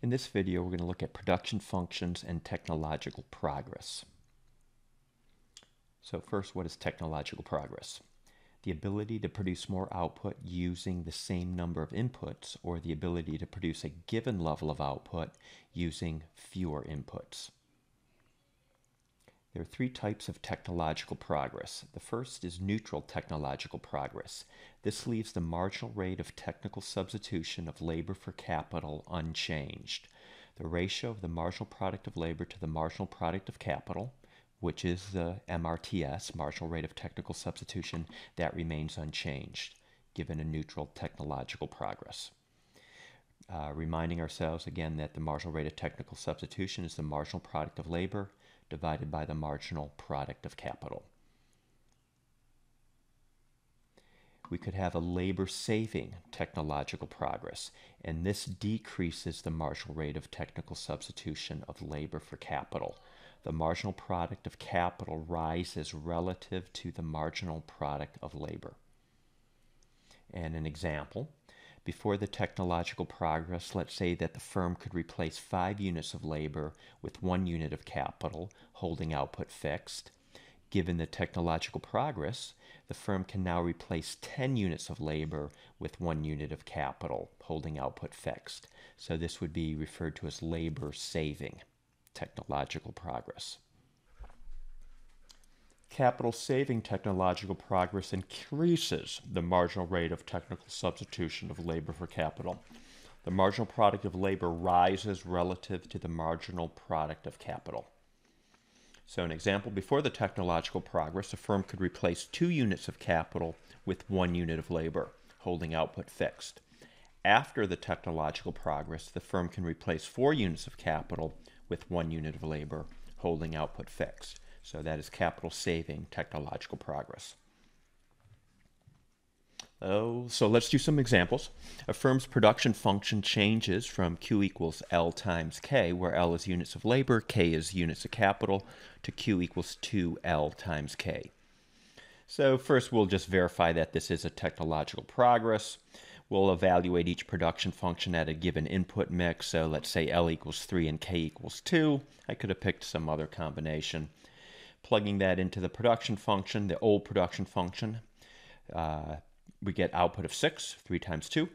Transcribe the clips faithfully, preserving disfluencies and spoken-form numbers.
In this video, we're going to look at production functions and technological progress. So first, what is technological progress? The ability to produce more output using the same number of inputs, or the ability to produce a given level of output using fewer inputs. There are three types of technological progress. The first is neutral technological progress. This leaves the marginal rate of technical substitution of labor for capital unchanged. The ratio of the marginal product of labor to the marginal product of capital, which is the M R T S, marginal rate of technical substitution, that remains unchanged, given a neutral technological progress. Uh, reminding ourselves again that the marginal rate of technical substitution is the marginal product of labor divided by the marginal product of capital. We could have a labor-saving technological progress, and this decreases the marginal rate of technical substitution of labor for capital. The marginal product of capital rises relative to the marginal product of labor. And an example, before the technological progress, let's say that the firm could replace five units of labor with one unit of capital, holding output fixed. Given the technological progress, the firm can now replace ten units of labor with one unit of capital, holding output fixed. So this would be referred to as labor-saving technological progress. Capital-saving technological progress increases the marginal rate of technical substitution of labor for capital. The marginal product of labor rises relative to the marginal product of capital. So an example, before the technological progress, a firm could replace two units of capital with one unit of labor, holding output fixed. After the technological progress, the firm can replace four units of capital with one unit of labor, holding output fixed. So that is capital-saving technological progress. Oh, so let's do some examples. A firm's production function changes from Q equals L times K, where L is units of labor, K is units of capital, to Q equals two L times K. So first, we'll just verify that this is a technological progress. We'll evaluate each production function at a given input mix. So let's say L equals three and K equals two. I could have picked some other combination. Plugging that into the production function, the old production function, uh, we get output of six, three times two.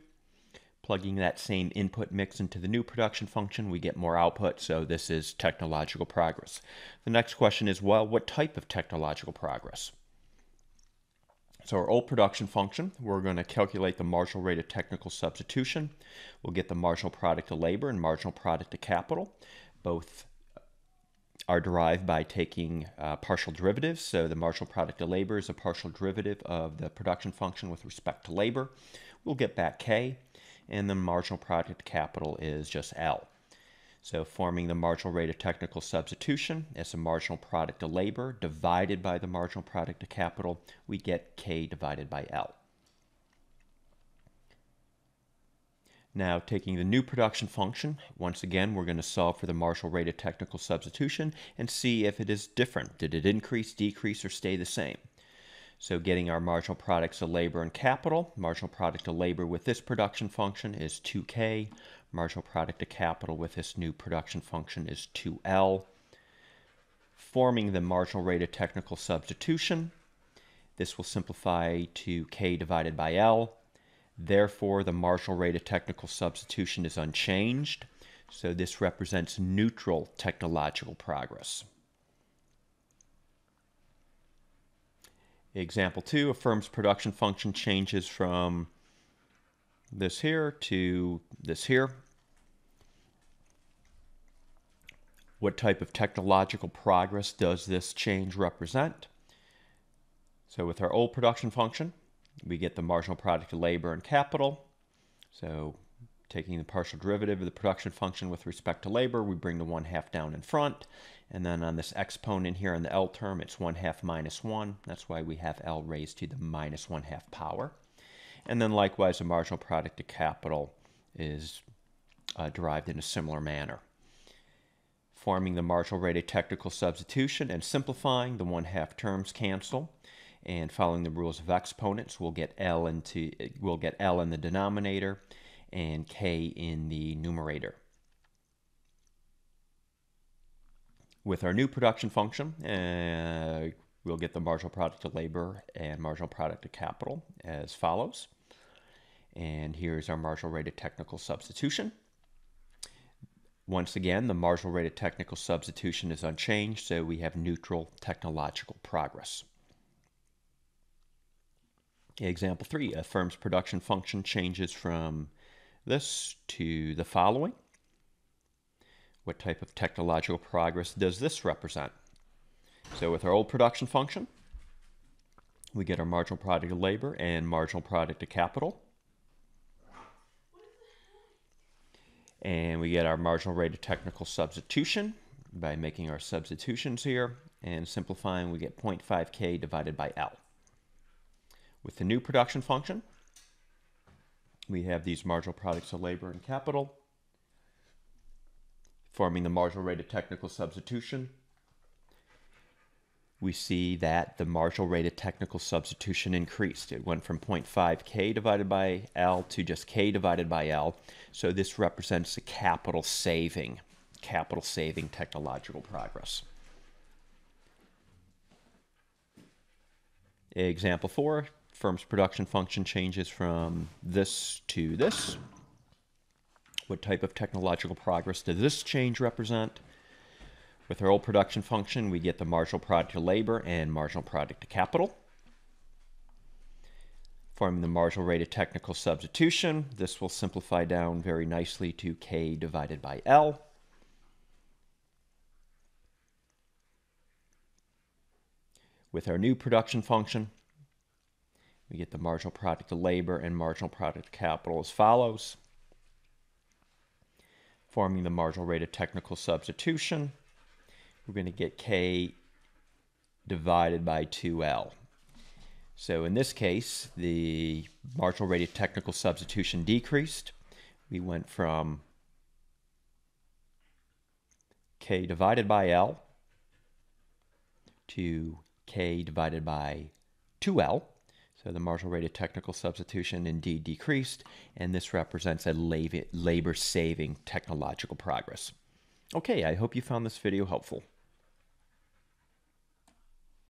Plugging that same input mix into the new production function, we get more output, so this is technological progress. The next question is, well, what type of technological progress? So our old production function, we're going to calculate the marginal rate of technical substitution. We'll get the marginal product of labor and marginal product of capital. Both are derived by taking uh, partial derivatives. So the marginal product of labor is a partial derivative of the production function with respect to labor. We'll get back K, and the marginal product of capital is just L. So forming the marginal rate of technical substitution as the marginal product of labor divided by the marginal product of capital, we get K divided by L. Now, taking the new production function, once again, we're going to solve for the marginal rate of technical substitution and see if it is different. Did it increase, decrease, or stay the same? So getting our marginal products of labor and capital, marginal product of labor with this production function is two K. Marginal product of capital with this new production function is two L. Forming the marginal rate of technical substitution, this will simplify to K divided by L. Therefore, the marginal rate of technical substitution is unchanged, so this represents neutral technological progress. Example two, a firm's production function changes from this here to this here. What type of technological progress does this change represent? So with our old production function, we get the marginal product of labor and capital. So taking the partial derivative of the production function with respect to labor, we bring the one half down in front. And then on this exponent here on the L term, it's one half minus one. That's why we have L raised to the minus one half power. And then likewise, the marginal product of capital is uh, derived in a similar manner. Forming the marginal rate of technical substitution and simplifying, the one half terms cancel. And following the rules of exponents, we'll get L into we'll get L in the denominator and K in the numerator. With our new production function, uh, we'll get the marginal product to labor and marginal product to capital as follows. And here's our marginal rate of technical substitution. Once again, the marginal rate of technical substitution is unchanged, so we have neutral technological progress. Example three, a firm's production function changes from this to the following. What type of technological progress does this represent? So with our old production function, we get our marginal product of labor and marginal product of capital. And we get our marginal rate of technical substitution by making our substitutions here. And simplifying, we get zero point five K divided by L. With the new production function, we have these marginal products of labor and capital, forming the marginal rate of technical substitution. We see that the marginal rate of technical substitution increased. It went from zero point five K divided by L to just K divided by L. So this represents the capital saving, capital saving technological progress. Example four, firm's production function changes from this to this. What type of technological progress does this change represent? With our old production function, we get the marginal product to labor and marginal product to capital. Forming the marginal rate of technical substitution, this will simplify down very nicely to K divided by L. With our new production function, we get the marginal product to labor and marginal product to capital as follows. Forming the marginal rate of technical substitution, we're going to get K divided by two L. So in this case, the marginal rate of technical substitution decreased. We went from K divided by L to K divided by two L. So the marginal rate of technical substitution indeed decreased, and this represents a labor-saving technological progress. Okay, I hope you found this video helpful.